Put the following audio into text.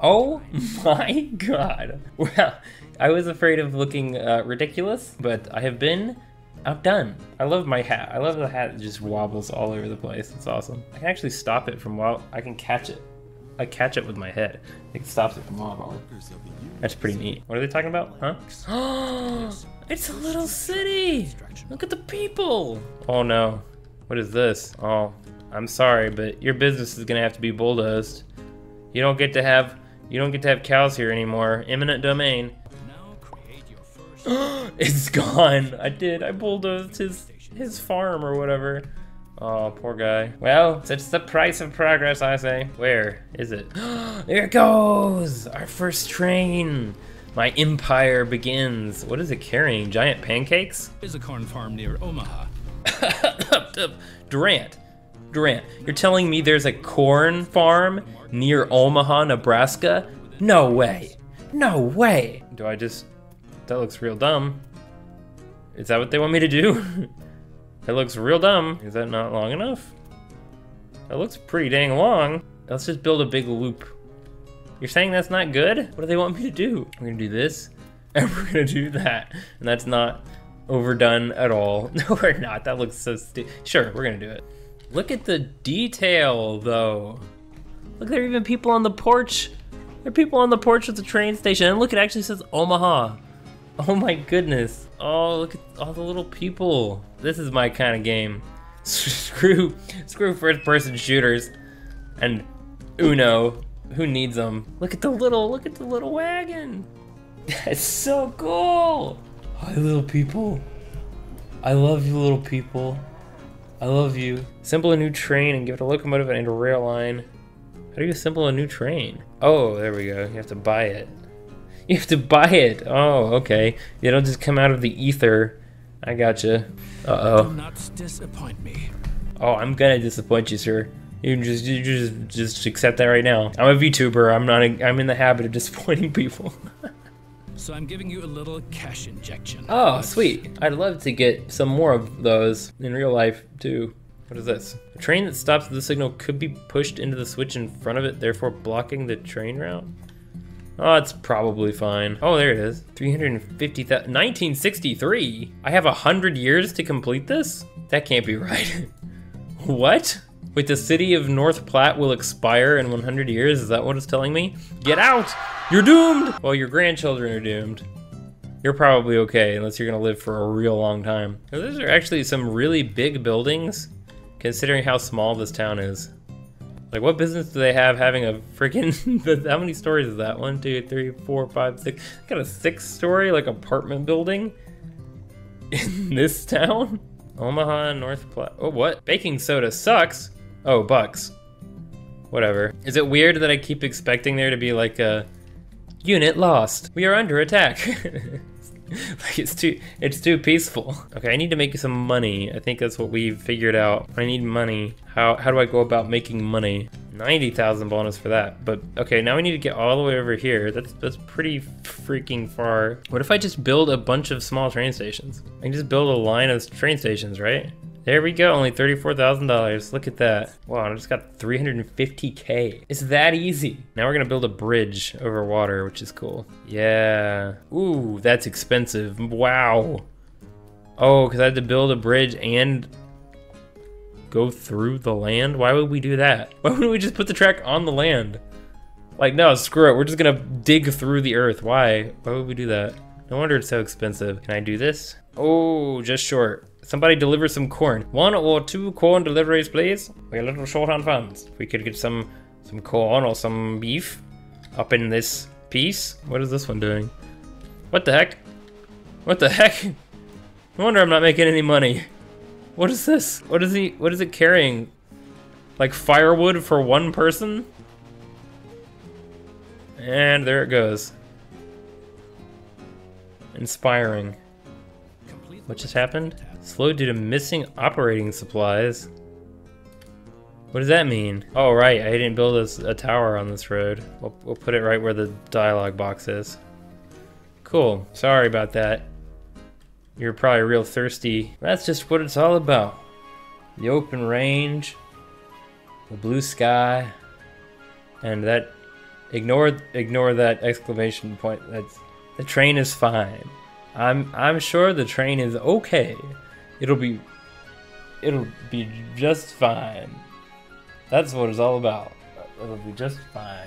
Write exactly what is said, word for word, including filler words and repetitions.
Oh my god. Well, I was afraid of looking uh, ridiculous, but I have been outdone. I love my hat. I love the hat that just wobbles all over the place. It's awesome. I can actually stop it from wobbling. I can catch it. I catch it with my head. It stops it from wobbling. That's pretty neat. What are they talking about? Huh? It's a little city! Look at the people! Oh no. What is this? Oh, I'm sorry, but your business is gonna have to be bulldozed. You don't get to have you don't get to have cows here anymore. Eminent domain. Now create your first It's gone. I did. I bulldozed his his farm or whatever. Oh, poor guy. Well, it's the price of progress, I say. Where is it? There it goes! Our first train! My empire begins. What is it carrying? Giant pancakes? There's a corn farm near Omaha. Durant. Durant, you're telling me there's a corn farm near Omaha, Nebraska? No way. No way. Do I just... That looks real dumb. Is that what they want me to do? It looks real dumb. Is that not long enough? That looks pretty dang long. Let's just build a big loop. You're saying that's not good? What do they want me to do? We're gonna do this, and we're gonna do that. And that's not overdone at all. No, we're not. That looks so stupid. Sure, we're gonna do it. Look at the detail, though. Look, there are even people on the porch. There are people on the porch at the train station. And look, it actually says Omaha. Oh my goodness. Oh, look at all the little people. This is my kind of game. Screw, screw first-person shooters and Uno. Who needs them? Look at the little, look at the little wagon. That's so cool. Hi, little people. I love you, little people. I love you. Assemble a new train and give it a locomotive and a rail line. How do you assemble a new train? Oh, there we go. You have to buy it. You have to buy it. Oh, okay. They don't just come out of the ether. I gotcha. Uh-oh. Do not disappoint me. Oh, I'm gonna disappoint you, sir. You can just, you just, just accept that right now. I'm a VTuber. I'm not. A, I'm in the habit of disappointing people. So I'm giving you a little cash injection. Oh, sweet. I'd love to get some more of those in real life, too. What is this? A train that stops at the signal could be pushed into the switch in front of it, therefore blocking the train route? Oh, it's probably fine. Oh, there it is. three hundred fifty thousand, nineteen sixty-three? I have one hundred years to complete this? That can't be right. What? Wait, the city of North Platte will expire in one hundred years? Is that what it's telling me? Get out! You're doomed! Well, your grandchildren are doomed. You're probably okay, unless you're gonna live for a real long time. Now, those are actually some really big buildings, considering how small this town is. Like, what business do they have having a freaking... How many stories is that? One, two, three, four, five, six... I got a six-story, like, apartment building in this town? Omaha, North Platte... Oh, what? Baking soda sucks? Oh, bucks. Whatever. Is it weird that I keep expecting there to be, like, a... Unit lost. We are under attack. Like it's too it's too peaceful. Okay, I need to make some money. I think that's what we've figured out. I need money. How how do I go about making money? ninety thousand bonus for that. But okay, now we need to get all the way over here. That's that's pretty freaking far. What if I just build a bunch of small train stations? I can just build a line of train stations, right? There we go, only thirty-four thousand dollars. Look at that. Wow, I just got three hundred fifty K. It's that easy. Now we're gonna build a bridge over water, which is cool. Yeah. Ooh, that's expensive. Wow. Oh, because I had to build a bridge and go through the land? Why would we do that? Why wouldn't we just put the track on the land? Like, no, screw it. We're just gonna dig through the earth. Why? Why would we do that? No wonder it's so expensive. Can I do this? Oh, just short. Somebody deliver some corn. One or two corn deliveries, please. We're a little short on funds. If we could get some some corn or some beef up in this piece. What is this one doing? What the heck? What the heck? No wonder I'm not making any money. What is this? What is he? What is it carrying? Like firewood for one person? And there it goes. Inspiring. What just happened? Slow due to missing operating supplies. What does that mean? Oh, right, I didn't build a, a tower on this road. We'll, we'll put it right where the dialogue box is. Cool, sorry about that. You're probably real thirsty. That's just what it's all about. The open range, the blue sky, and that Ignore ignore that exclamation point. That's the train is fine. I'm I'm sure the train is okay. It'll be it'll be just fine. That's what it's all about. It'll be just fine.